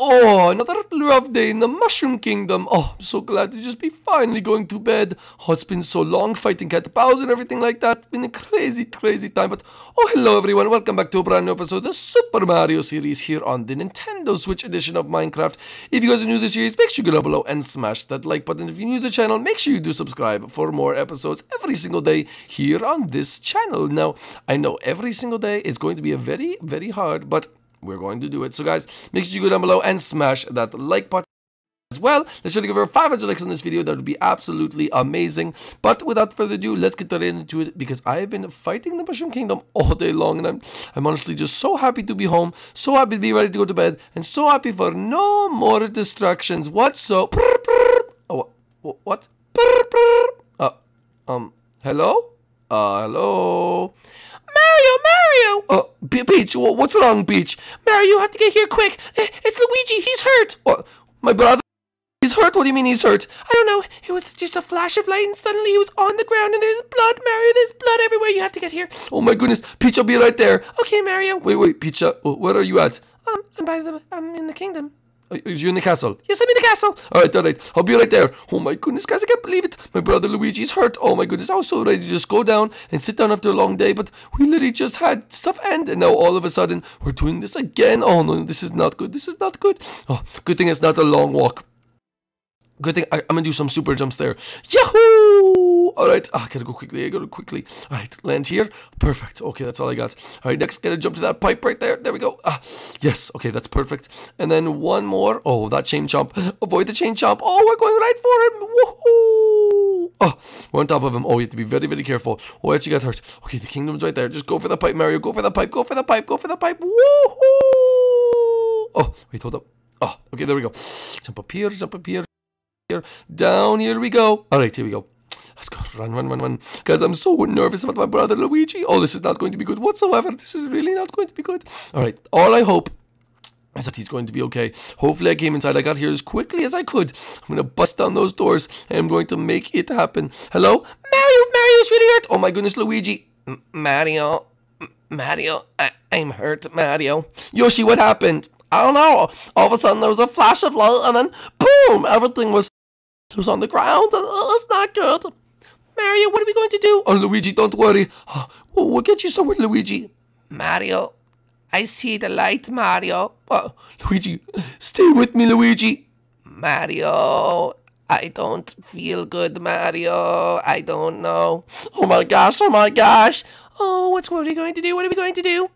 Oh, another rough day in the Mushroom Kingdom. Oh, I'm so glad to just be finally going to bed. Oh, it's been so long fighting Cat Bowser and everything like that. It's been a crazy, crazy time. But, oh, hello everyone. Welcome back to a brand new episode of the Super Mario Series here on the Nintendo Switch Edition of Minecraft. If you guys are new to the series, make sure you go down below and smash that like button. If you're new to the channel, make sure you do subscribe for more episodes every single day here on this channel. Now, I know every single day is going to be a very, very hard, but we're going to do it. So guys, make sure you go down below and smash that like button as well. Let's try to give her 500 likes on this video. That would be absolutely amazing. But without further ado, let's get right into it, because I have been fighting the Mushroom Kingdom all day long, and I'm honestly just so happy to be home, so happy to be ready to go to bed, and so happy for no more distractions whatsoever. Oh, what? Hello? Hello? Mario! Peach, what's wrong, Peach? Mario, you have to get here quick. It's Luigi, he's hurt. Oh, my brother, he's hurt? What do you mean he's hurt? I don't know. It was just a flash of light, and suddenly he was on the ground, and there's blood, Mario. There's blood everywhere. You have to get here. Oh, my goodness. Peach, I'll be right there. Okay, Mario. Wait, Peach, where are you at? I'm in the kingdom. You're in the castle. Yes, I'm in the castle. All right. I'll be right there. Oh, my goodness, guys. I can't believe it. My brother Luigi's hurt. Oh, my goodness. I was so ready to just go down and sit down after a long day, but we literally just had stuff end, and now all of a sudden, we're doing this again. Oh, no, this is not good. This is not good. Oh, good thing it's not a long walk. Good thing I'm going to do some super jumps there. Yahoo! All right. I got to go quickly. All right. Land here. Perfect. Okay, that's all I got. All right, next, got to jump to that pipe right there. There we go. Yes. Okay, that's perfect. And then one more. Oh, that chain chomp. Avoid the chain chomp. Oh, we're going right for him. Woohoo! Oh, we're on top of him. Oh, you have to be very, very careful. Oh, I actually got hurt. Okay, the kingdom's right there. Just go for the pipe, Mario. Go for the pipe. Woohoo! Oh, wait, hold up. Oh, okay, there we go. Jump up here. Down, here we go. All right, here we go. Let's go. Run. Guys, I'm so nervous about my brother Luigi. Oh, this is not going to be good whatsoever. This is really not going to be good. All right, all I hope is that he's going to be okay. Hopefully I came inside. I got here as quickly as I could. I'm going to bust down those doors, and I'm going to make it happen. Hello? Mario's really hurt. Oh, my goodness, Luigi. Mario, I'm hurt, Mario. Yoshi, what happened? I don't know. All of a sudden, there was a flash of light, and then, boom, everything was... It was on the ground. It's not good. Mario, what are we going to do? Oh, Luigi, don't worry. We'll get you somewhere, Luigi. Mario, I see the light, Mario. Oh, Luigi, stay with me, Luigi. Mario, I don't feel good, Mario. I don't know. Oh, my gosh. Oh, what are we going to do?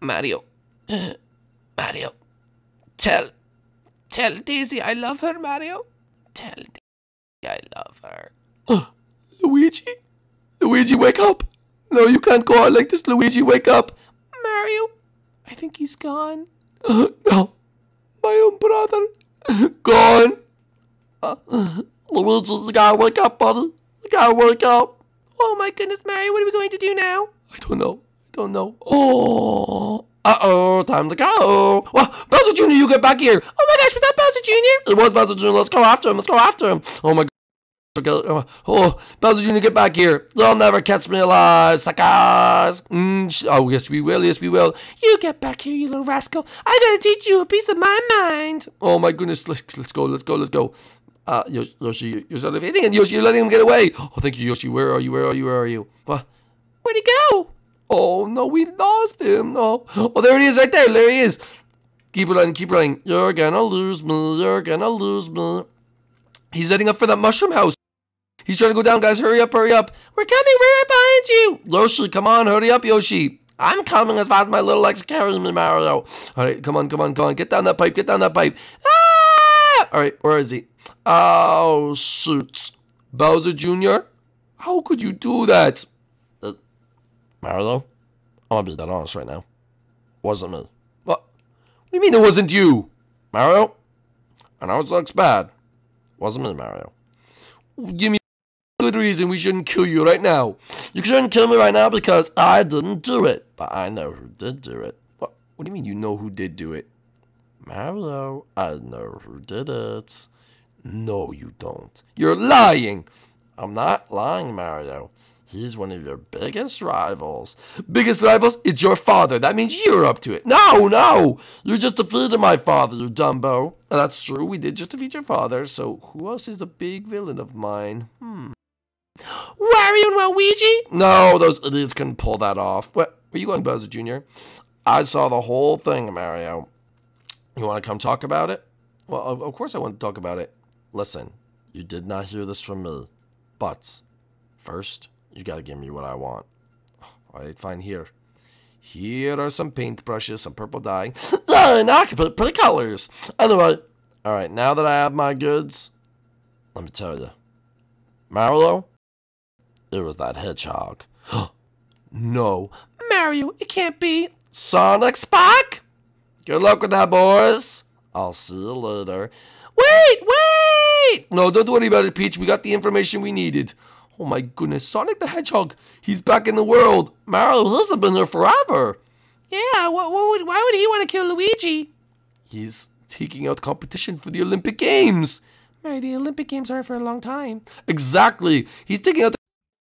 Mario. Mario. Tell Daisy I love her, Mario. Tell Daisy. I love her. Luigi, wake up. No, you can't go out like this, Luigi. Wake up. Mario, I think he's gone. No, my own brother. Gone. Luigi, you gotta wake up, buddy. You gotta wake up. Oh my goodness, Mario, what are we going to do now? I don't know. Oh. Uh-oh, time to go. Well, Bowser Jr., you get back here. Oh my gosh, was that Bowser Jr.? It was Bowser Jr. Let's go after him. Oh my gosh. Oh, Bowser Jr., get back here. They'll never catch me alive, suckers. Oh, yes, we will. You get back here, you little rascal. I gotta teach you a piece of my mind. Oh my goodness, let's go. Yoshi, you're sort of eating, and Yoshi, you're letting him get away. Oh, thank you, Yoshi. Where are you? What? Where'd he go? Oh, no, we lost him. No. Oh, there he is right there. Keep running. You're gonna lose me. He's heading up for that mushroom house. He's trying to go down, guys. Hurry up. We're coming. We're right behind you. Yoshi, come on. Hurry up, Yoshi. I'm coming as fast as my little legs carries me, Mario. All right, come on. Get down that pipe. Ah! All right, where is he? Oh, shoot. Bowser Jr., how could you do that? Mario, I'm gonna be that honest right now. Wasn't me. What do you mean it wasn't you? Mario? I know it looks bad. Wasn't me, Mario. Give me a good reason we shouldn't kill you right now. You shouldn't kill me right now because I didn't do it. But I know who did do it. What do you mean you know who did do it? Mario, I know who did it. No, you don't. You're lying. I'm not lying, Mario. He's one of your biggest rivals. Biggest rivals? It's your father. That means you're up to it. No, no! You just defeated my father, you dumbo. And that's true, we did just defeat your father, so who else is a big villain of mine? Wario and Waluigi? No, those idiots couldn't pull that off. What? Were you going, Bowser Jr.? I saw the whole thing, Mario. You want to come talk about it? Well, of course I want to talk about it. Listen, you did not hear this from me. But first, you gotta give me what I want. Alright, fine, here. Here are some paint brushes, some purple dye, and pretty colors. Anyway, alright, now that I have my goods, let me tell you. Mario, it was that hedgehog. No. Mario, it can't be. Sonic Spock? Good luck with that, boys. I'll see you later. Wait, wait! No, don't worry about it, Peach. We got the information we needed. Oh my goodness, Sonic the Hedgehog, he's back in the world. Mario hasn't been there forever. Yeah, why would he want to kill Luigi? He's taking out competition for the Olympic Games. Mario, the Olympic Games aren't for a long time. Exactly, he's taking out the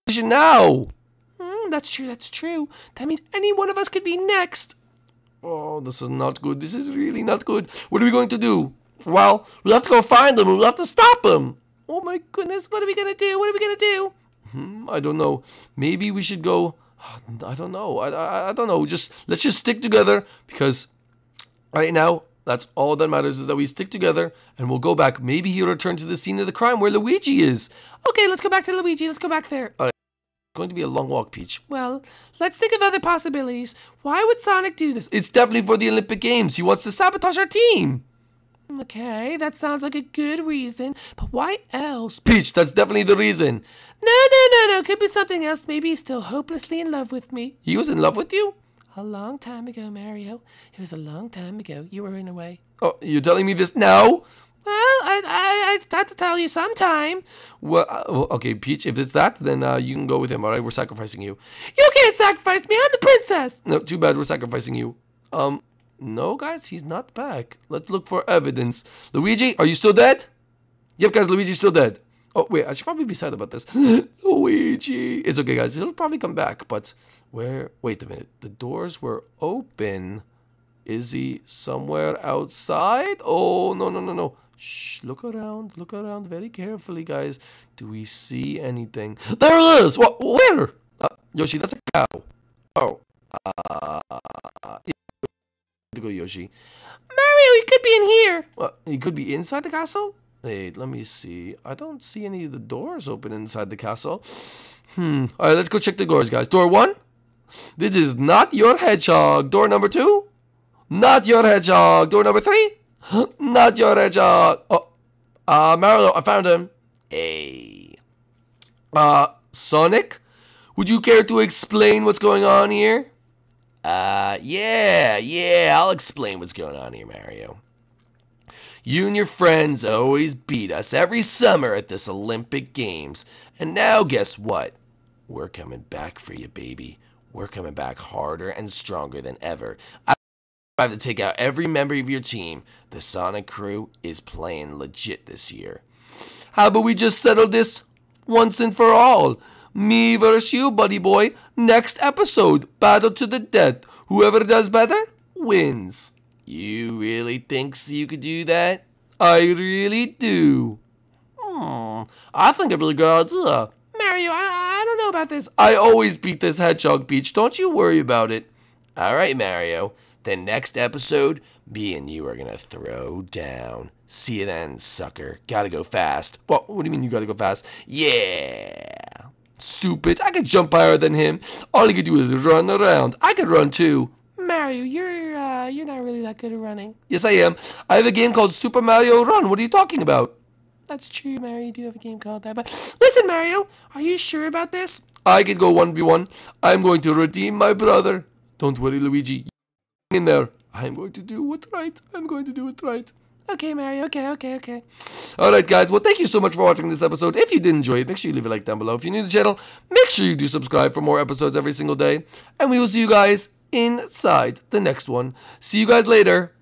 competition now. That's true, that's true. That means any one of us could be next. Oh, this is not good, this is really not good. What are we going to do? Well, we'll have to go find him, we'll have to stop him. Oh my goodness, what are we gonna do? What are we gonna do? I don't know. Maybe we should go. I don't know. I don't know. Let's just stick together, because right now that's all that matters is that we stick together and we'll go back. Maybe he'll return to the scene of the crime where Luigi is. Okay, let's go back to Luigi. Let's go back there. All right. It's going to be a long walk, Peach. Well, let's think of other possibilities. Why would Sonic do this? It's definitely for the Olympic Games. He wants to sabotage our team. Okay, that sounds like a good reason, but why else? Peach, that's definitely the reason. No, could be something else. Maybe he's still hopelessly in love with me. He was in love with you? A long time ago, Mario. It was a long time ago. You were in a way. Oh, you're telling me this now? Well, I had to tell you sometime. Well, okay, Peach, if it's that, then you can go with him, all right? We're sacrificing you. You can't sacrifice me. I'm the princess. No, too bad. We're sacrificing you. No, guys, he's not back. Let's look for evidence. Luigi, are you still dead? Yep, guys, Luigi's still dead. Oh, wait, I should probably be sad about this. Luigi. It's okay, guys. He'll probably come back, but where? Wait a minute. The doors were open. Is he somewhere outside? Oh, no. Shh, look around very carefully, guys. Do we see anything? There it is! What? Where? Yoshi, that's a cow. Oh. To go, Yoshi. Mario, he could be in here. What? He could be inside the castle? Wait, let me see. I don't see any of the doors open inside the castle. All right, let's go check the doors, guys. Door one? This is not your hedgehog. Door number two? Not your hedgehog. Door number three? Not your hedgehog. Oh, Mario, I found him. Hey. Sonic, would you care to explain what's going on here? Yeah, I'll explain what's going on here, Mario. You and your friends always beat us every summer at this Olympic Games. And now, guess what? We're coming back for you, baby. We're coming back harder and stronger than ever. I have to take out every member of your team. The Sonic crew is playing legit this year. How about we just settle this once and for all? Me versus you, buddy boy. Next episode, battle to the death. Whoever does better wins. You really think so you could do that? I really do. I think a really good idea. Mario, I don't know about this. I always beat this hedgehog, Peach. Don't you worry about it. All right, Mario. Then next episode, me and you are going to throw down. See you then, sucker. Gotta go fast. Well, what do you mean you gotta go fast? Yeah. Stupid. I could jump higher than him. All he could do is run around. I could run too. Mario, you're not really that good at running. Yes, I am. I have a game called Super Mario Run. What are you talking about? That's true, Mario. You do have a game called that. But listen, Mario, are you sure about this? I could go 1v1. I'm going to redeem my brother. Don't worry, Luigi. You're in there. I'm going to do what's right. I'm going to do what's right. Okay, Mario, okay. Alright, guys, well, thank you so much for watching this episode. If you did enjoy it, make sure you leave a like down below. If you're new to the channel, make sure you do subscribe for more episodes every single day. And we will see you guys inside the next one. See you guys later.